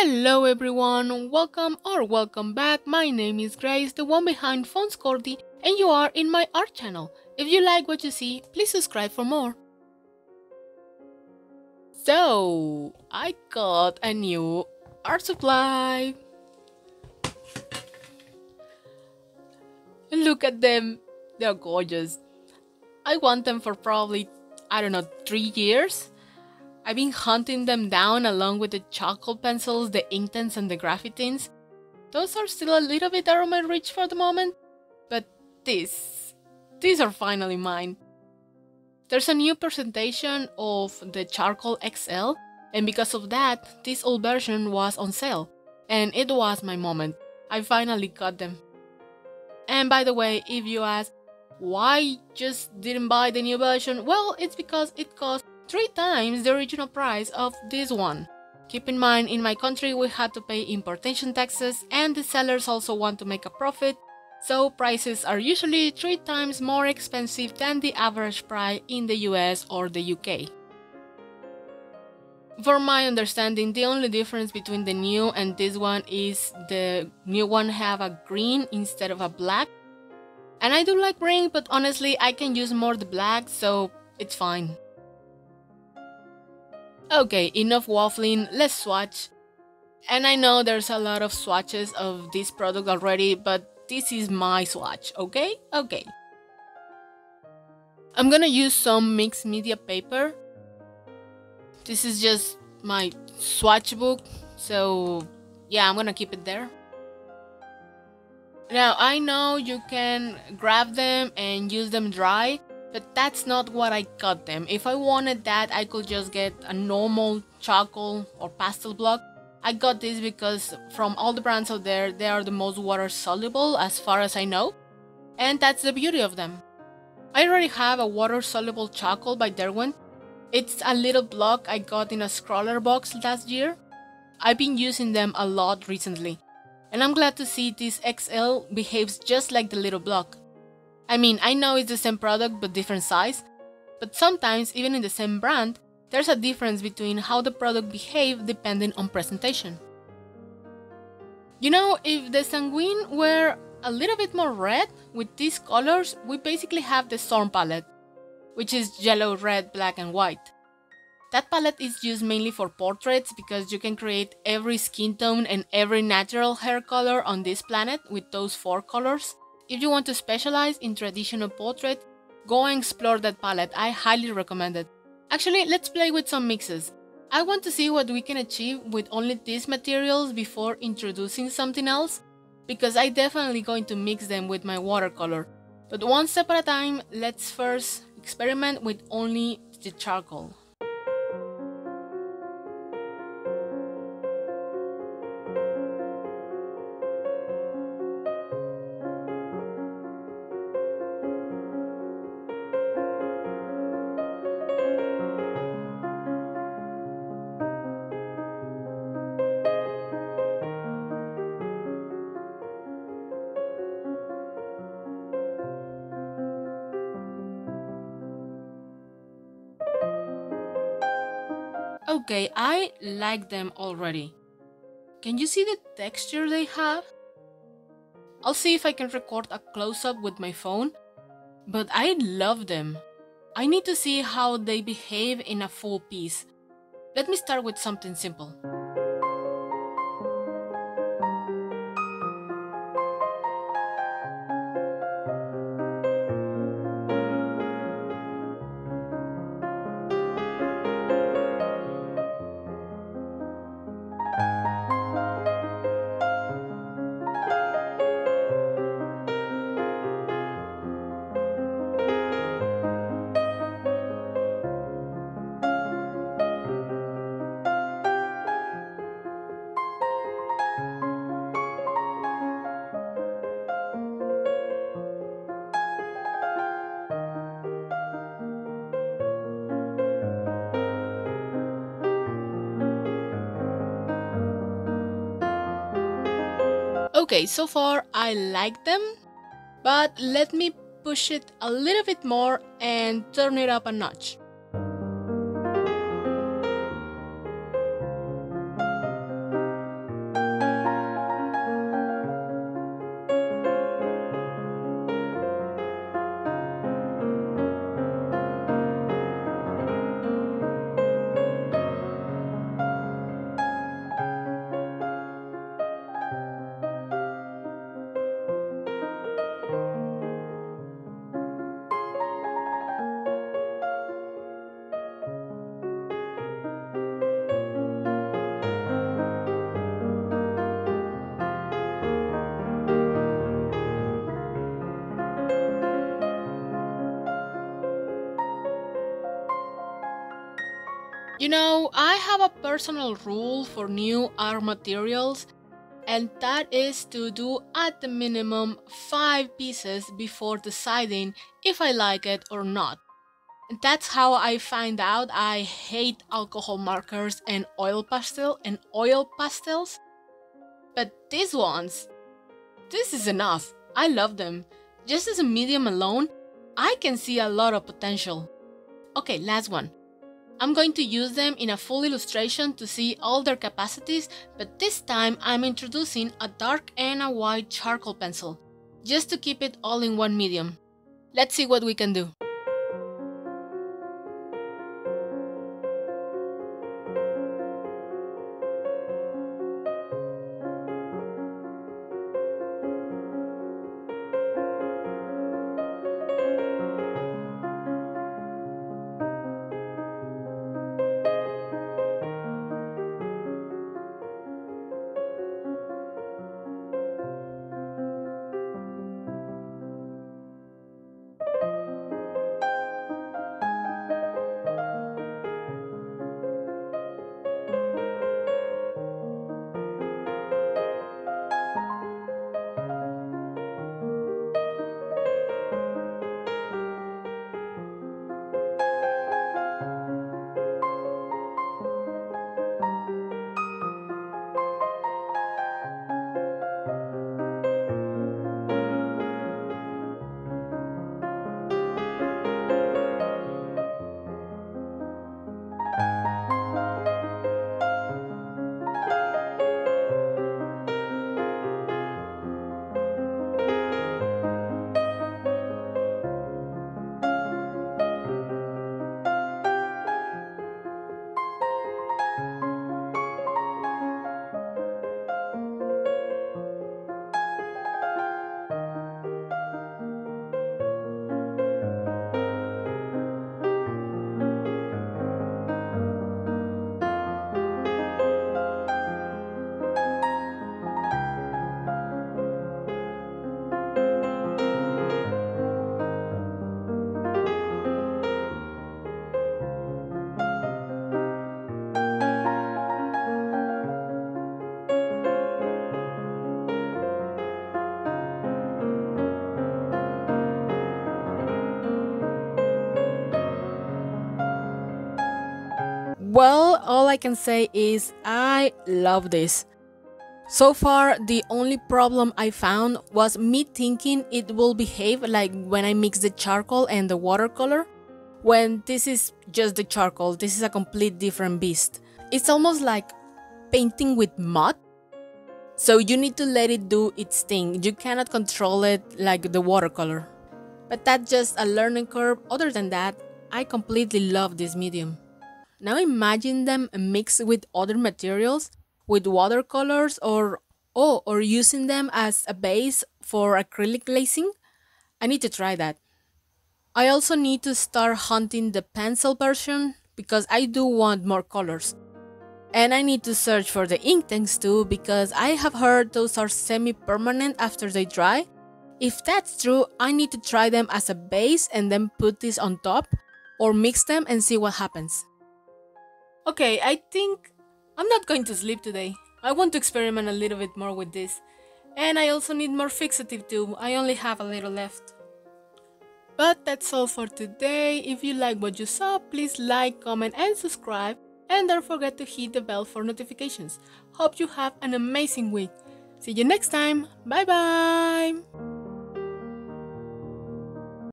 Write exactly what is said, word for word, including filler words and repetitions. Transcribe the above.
Hello everyone, welcome or welcome back. My name is Grace, the one behind Fonscordi, and you are in my art channel. If you like what you see, please subscribe for more. So, I got a new art supply. Look at them, they're gorgeous. I want them for probably, I don't know, three years. I've been hunting them down along with the charcoal pencils, the ink tins, and the graphitins. Those are still a little bit out of my reach for the moment, but these, these are finally mine. There's a new presentation of the Charcoal X L, and because of that, this old version was on sale, and it was my moment. I finally got them. And by the way, if you ask why just didn't buy the new version, well, it's because it cost three times the original price of this one. Keep in mind, in my country we had to pay importation taxes, and the sellers also want to make a profit, so prices are usually three times more expensive than the average price in the U S or the U K. For my understanding, the only difference between the new and this one is the new one have a green instead of a black, and I do like green, but honestly I can use more the black, so it's fine. Okay, enough waffling, let's swatch. And I know there's a lot of swatches of this product already, but this is my swatch, okay? Okay. I'm gonna use some mixed media paper. This is just my swatch book, so yeah, I'm gonna keep it there. Now, I know you can grab them and use them dry, but that's not what I got them. If I wanted that, I could just get a normal charcoal or pastel block. I got this because from all the brands out there, they are the most water soluble as far as I know. And that's the beauty of them. I already have a water soluble charcoal by Derwent. It's a little block I got in a scroller box last year. I've been using them a lot recently. And I'm glad to see this X L behaves just like the little block. I mean, I know it's the same product but different size, but sometimes, even in the same brand, there's a difference between how the product behaves depending on presentation. You know, if the Sanguine were a little bit more red, with these colors, we basically have the Storm palette, which is yellow, red, black and white. That palette is used mainly for portraits because you can create every skin tone and every natural hair color on this planet with those four colors. If you want to specialize in traditional portrait, go and explore that palette, I highly recommend it. Actually, let's play with some mixes. I want to see what we can achieve with only these materials before introducing something else, because I definitely going to mix them with my watercolor. But one step at a time, let's first experiment with only the charcoal. Okay, I like them already. Can you see the texture they have? I'll see if I can record a close-up with my phone, but I love them. I need to see how they behave in a full piece. Let me start with something simple. Okay, so far I like them, but let me push it a little bit more and turn it up a notch. You know, I have a personal rule for new art materials, and that is to do at the minimum five pieces before deciding if I like it or not. And that's how I find out I hate alcohol markers and oil pastel and oil pastels. But these ones, this is enough. I love them. Just as a medium alone, I can see a lot of potential. Okay, last one. I'm going to use them in a full illustration to see all their capacities, but this time I'm introducing a dark and a white charcoal pencil, just to keep it all in one medium. Let's see what we can do. Well, all I can say is I love this. So far, the only problem I found was me thinking it will behave like when I mix the charcoal and the watercolor, when this is just the charcoal. This is a complete different beast. It's almost like painting with mud. So you need to let it do its thing. You cannot control it like the watercolor. But that's just a learning curve. Other than that, I completely love this medium. Now imagine them mixed with other materials, with watercolors, or oh, or using them as a base for acrylic glazing. I need to try that. I also need to start hunting the pencil version because I do want more colors. And I need to search for the ink tanks too, because I have heard those are semi-permanent after they dry. If that's true, I need to try them as a base and then put this on top, or mix them and see what happens. Okay, I think I'm not going to sleep today. I want to experiment a little bit more with this. And I also need more fixative too. I only have a little left. But that's all for today. If you like what you saw, please like, comment and subscribe. And don't forget to hit the bell for notifications. Hope you have an amazing week. See you next time. Bye bye.